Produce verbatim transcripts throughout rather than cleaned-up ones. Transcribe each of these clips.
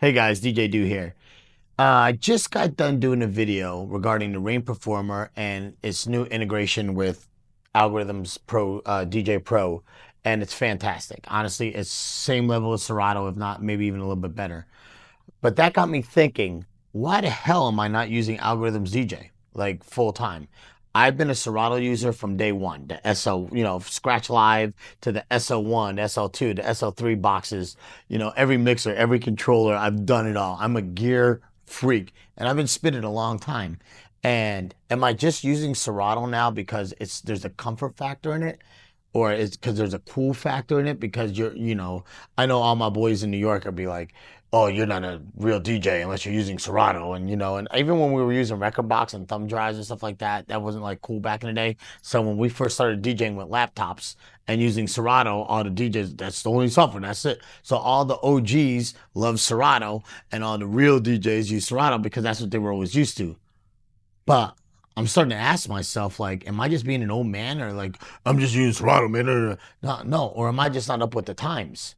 Hey guys, D J D U here. Uh, I just got done doing a video regarding the Rane Performer and its new integration with Algoriddim Pro, uh, djay Pro, and it's fantastic. Honestly, it's same level as Serato, if not maybe even a little bit better. But that got me thinking, why the hell am I not using Algoriddim's djay like full time? I've been a Serato user from day one, the S O, you know, Scratch Live to the S O one, the S L two, the S L three boxes, you know, every mixer, every controller, I've done it all. I'm a gear freak, and I've been spinning a long time. And am I just using Serato now because it's there's a comfort factor in it? Or it's because there's a cool factor in it? Because you're, you know, I know all my boys in New York would be like, oh, you're not a real D J unless you're using Serato. And, you know, and even when we were using Rekordbox and thumb drives and stuff like that, that wasn't like cool back in the day. So when we first started DJing with laptops and using Serato, all the D Js, that's the only software, that's it. So all the O Gs love Serato and all the real D Js use Serato because that's what they were always used to. But I'm starting to ask myself, like, am I just being an old man, or like, I'm just using Serato, man? No, no, or am I just not up with the times?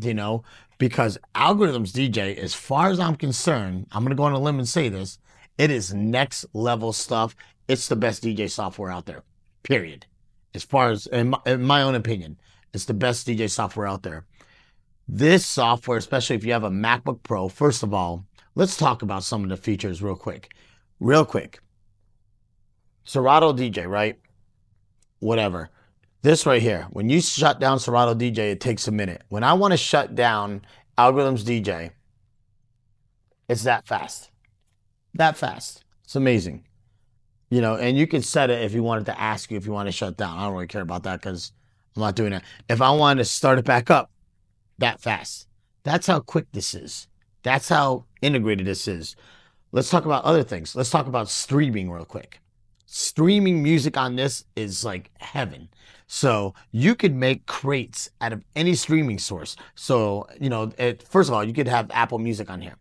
You know, because Algoriddim's djay, as far as I'm concerned, I'm gonna go on a limb and say this, it is next level stuff. It's the best D J software out there, period. As far as, in my, in my own opinion, it's the best D J software out there. This software, especially if you have a MacBook Pro, first of all, let's talk about some of the features real quick, real quick. Serato djay, right? Whatever. This right here, when you shut down Serato djay, it takes a minute. When I want to shut down Algoriddim's djay, it's that fast. That fast. It's amazing. You know, and you can set it if you wanted to ask you if you want to shut down. I don't really care about that because I'm not doing that. If I wanted to start it back up, that fast. That's how quick this is. That's how integrated this is. Let's talk about other things. Let's talk about streaming real quick. Streaming music on this is like heaven. So you could make crates out of any streaming source. So, you know, it, first of all, you could have Apple Music on here.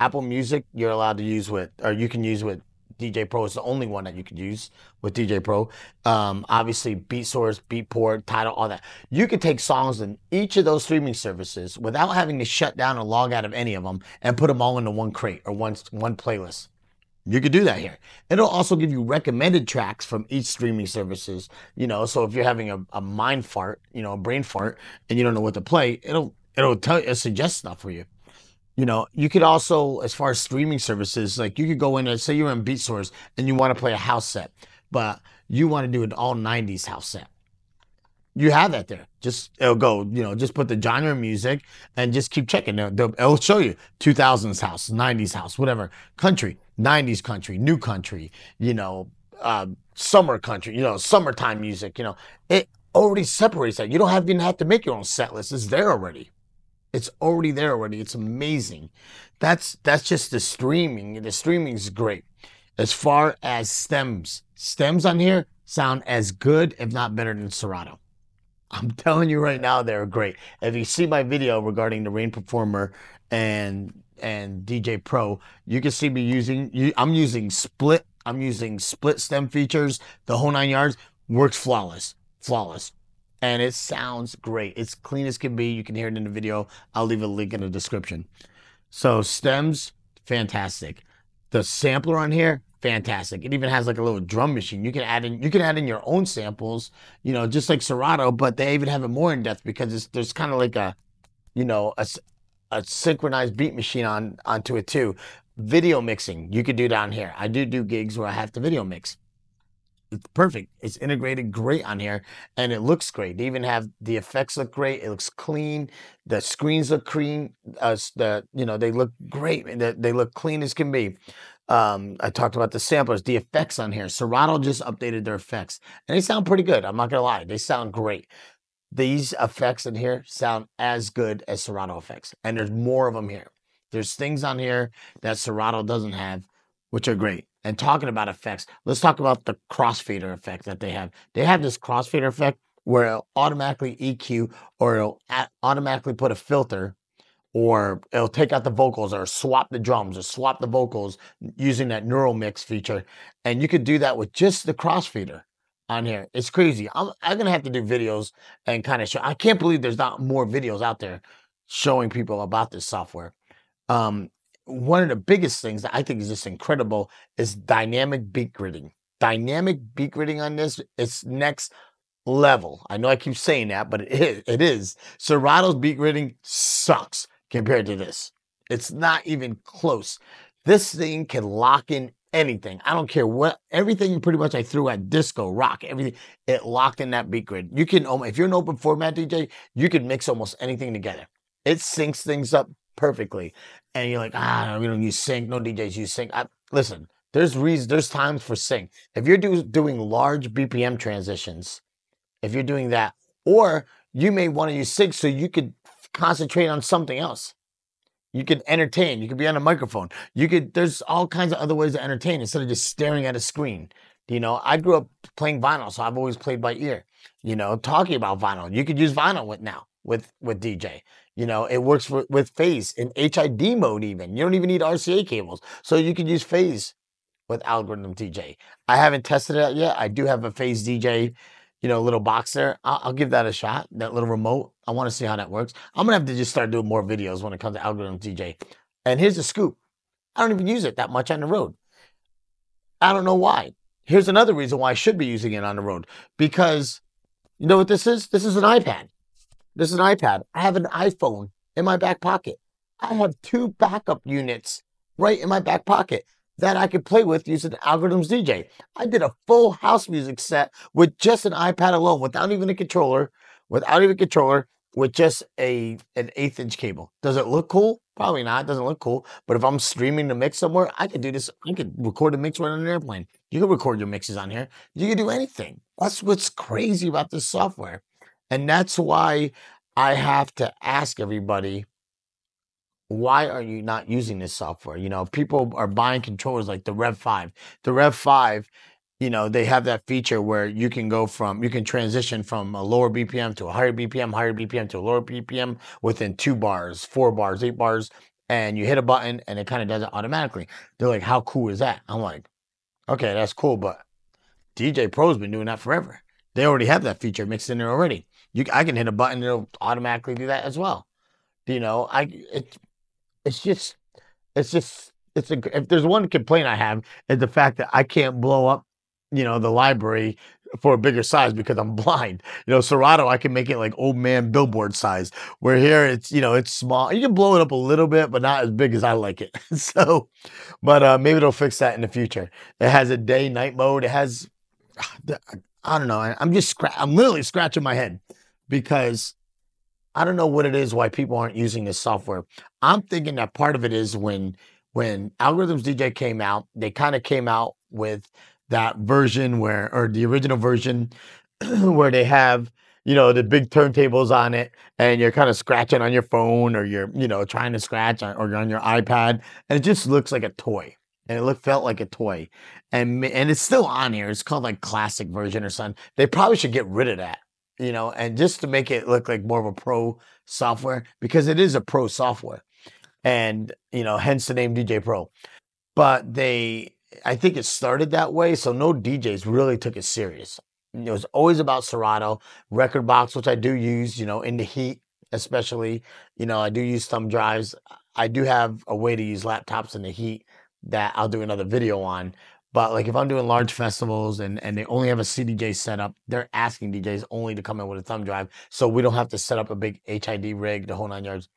Apple Music you're allowed to use with, or you can use with djay Pro. It's the only one that you could use with djay Pro. Um, obviously, Beatsource, Beatport, Tidal, all that. You could take songs in each of those streaming services without having to shut down or log out of any of them and put them all into one crate or one, one playlist. You could do that here. It'll also give you recommended tracks from each streaming services, you know, so if you're having a, a mind fart, you know, a brain fart, and you don't know what to play, it'll it'll tell you, it'll suggest stuff for you. You know, you could also, as far as streaming services, like you could go in and say you're in Beatsource and you want to play a house set, but you want to do an all nineties house set. You have that there. Just, it'll go, you know, just put the genre of music and just keep checking. It'll, it'll show you two thousands house, nineties house, whatever. Country, nineties country, new country, you know, uh, summer country, you know, summertime music, you know. It already separates that. You don't have, even have to make your own set list. It's there already. It's already there already. It's amazing. That's, that's just the streaming. The streaming's great. As far as stems, stems on here sound as good, if not better than Serato. I'm telling you right now, they're great. If you see my video regarding the Rane Performer and and djay Pro, you can see me using, you, I'm using split, I'm using split stem features, the whole nine yards, works flawless, flawless. And it sounds great. It's clean as can be. You can hear it in the video. I'll leave a link in the description. So stems, fantastic. The sampler on here, fantastic. It even has like a little drum machine. You can add in, you can add in your own samples, you know, just like Serato, but they even have it more in depth because it's, there's kind of like a, you know, a, a synchronized beat machine on onto it too. Video mixing, you could do down here. I do do gigs where I have to video mix. It's perfect. It's integrated great on here, and it looks great. They even have, the effects look great. It looks clean. The screens look clean. Uh, the, you know, they look great. They, they look clean as can be. Um, I talked about the samplers, the effects on here. Serato just updated their effects, and they sound pretty good. I'm not gonna lie, they sound great. These effects in here sound as good as Serato effects, and there's more of them here. There's things on here that Serato doesn't have, which are great. And talking about effects, let's talk about the crossfader effect that they have. They have this crossfader effect where it'll automatically E Q, or it'll automatically put a filter, or it'll take out the vocals, or swap the drums, or swap the vocals using that neural mix feature. And you could do that with just the crossfader on here. It's crazy. I'm, I'm gonna have to do videos and kind of show. I can't believe there's not more videos out there showing people about this software. um, one of the biggest things that I think is just incredible is dynamic beat gridding. Dynamic beat gridding on this, it's next level. I know I keep saying that, but it is. It is. Serato's beat gridding sucks compared to this. It's not even close. This thing can lock in anything. I don't care what, everything pretty much I threw at disco, rock, everything, it locked in that beat grid. You can, if you're an open format D J, you can mix almost anything together. It syncs things up perfectly. And you're like, ah, we don't use sync. No D Js use sync. I, listen, there's reasons, there's times for sync. If you're do, doing large B P M transitions, if you're doing that, or you may want to use sync so you could concentrate on something else. You could entertain. You could be on a microphone. You could. There's all kinds of other ways to entertain instead of just staring at a screen. You know, I grew up playing vinyl, so I've always played by ear. You know, talking about vinyl. You could use vinyl with now with with D J. You know, it works for, with Phase in H I D mode. Even you don't even need R C A cables, so you could use Phase with Algoriddim D J. I haven't tested it out yet. I do have a Phase D J, you know, little box there. I'll, I'll give that a shot, that little remote. I want to see how that works. I'm going to have to just start doing more videos when it comes to Algoriddim D J. And here's the scoop. I don't even use it that much on the road. I don't know why. Here's another reason why I should be using it on the road. Because you know what this is? This is an iPad. This is an iPad. I have an iPhone in my back pocket. I have two backup units right in my back pocket that I could play with using Algoriddim D J. I did a full house music set with just an iPad alone, without even a controller, without even a controller, with just a an eighth inch cable. Does it look cool? Probably not. It doesn't look cool. But if I'm streaming the mix somewhere, I could do this. I could record a mix right on an airplane. You can record your mixes on here. You can do anything. That's what's crazy about this software. And that's why I have to ask everybody, why are you not using this software? You know, people are buying controllers like the Rev five. The Rev five, you know, they have that feature where you can go from, you can transition from a lower B P M to a higher B P M, higher B P M to a lower B P M within two bars, four bars, eight bars, and you hit a button and it kind of does it automatically. They're like, how cool is that? I'm like, okay, that's cool, but D J Pro's been doing that forever. They already have that feature mixed in there already. You, I can hit a button, it'll automatically do that as well. You know, I, it, It's just, it's just, it's a, if there's one complaint I have is the fact that I can't blow up, you know, the library for a bigger size because I'm blind. You know, Serato, I can make it like old man billboard size, where here it's, you know, it's small. You can blow it up a little bit, but not as big as I like it. So, but uh, maybe they'll fix that in the future. It has a day night mode. It has, I don't know. I'm just, I'm literally scratching my head because I don't know what it is why people aren't using this software. I'm thinking that part of it is when when Algoriddim D J came out, they kind of came out with that version where, or the original version where they have, you know, the big turntables on it and you're kind of scratching on your phone or you're, you know, trying to scratch on, or you're on your iPad and it just looks like a toy. And it looked, felt like a toy. And, and it's still on here. It's called like classic version or something. They probably should get rid of that. You know, and just to make it look like more of a pro software, because it is a pro software, and you know, hence the name D J Pro. But they, I think it started that way, so no D Js really took it serious. It was always about Serato, Rekordbox, which I do use. You know, in the heat, especially. You know, I do use thumb drives. I do have a way to use laptops in the heat that I'll do another video on. But like if I'm doing large festivals and, and they only have a C D J setup, they're asking D Js only to come in with a thumb drive so we don't have to set up a big H I D rig, the whole nine yards.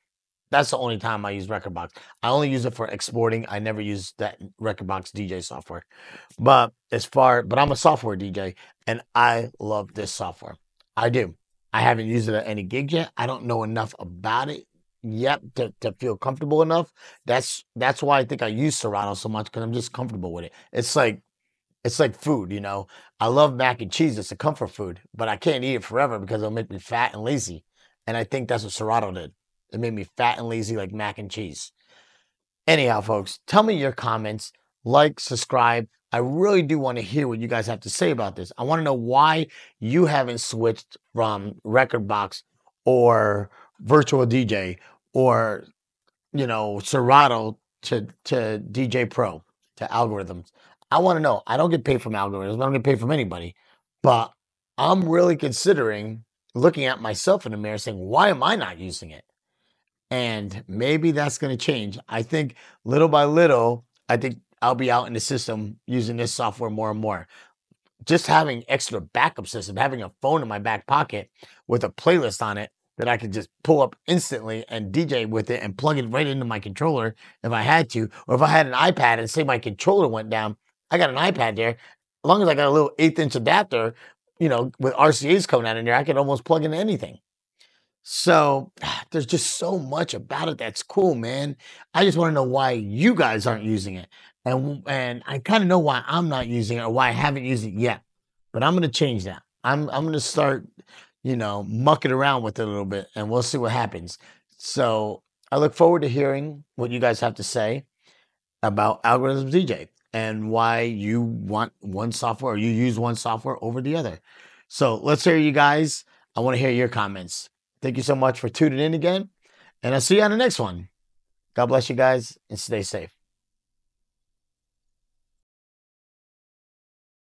That's the only time I use Rekordbox. I only use it for exporting. I never use that Rekordbox D J software. But as far, but I'm a software D J and I love this software. I do. I haven't used it at any gig yet. I don't know enough about it yet to, to feel comfortable enough. That's that's why I think I use Serato so much, because I'm just comfortable with it. It's like it's like food, you know. I love mac and cheese. It's a comfort food, but I can't eat it forever because it'll make me fat and lazy. And I think that's what Serato did. It made me fat and lazy like mac and cheese. Anyhow, folks, tell me your comments. Like, subscribe. I really do want to hear what you guys have to say about this. I want to know why you haven't switched from Rekordbox or Virtual D J or, you know, Serato to, to D J Pro, to Algoriddim. I want to know. I don't get paid from Algoriddim. I don't get paid from anybody. But I'm really considering looking at myself in the mirror saying, why am I not using it? And maybe that's going to change. I think little by little, I think I'll be out in the system using this software more and more. Just having extra backup system, having a phone in my back pocket with a playlist on it that I could just pull up instantly and D J with it and plug it right into my controller if I had to. Or if I had an iPad and say my controller went down, I got an iPad there. As long as I got a little eighth inch adapter, you know, with R C As coming out in there, I could almost plug into anything. So there's just so much about it that's cool, man. I just want to know why you guys aren't using it. And, and I kind of know why I'm not using it or why I haven't used it yet. But I'm going to change that. I'm, I'm going to start, you know, mucking around with it a little bit. And we'll see what happens. So I look forward to hearing what you guys have to say about Algoriddim D J. And why you want one software or you use one software over the other. So let's hear you guys. I want to hear your comments. Thank you so much for tuning in again. And I'll see you on the next one. God bless you guys and stay safe.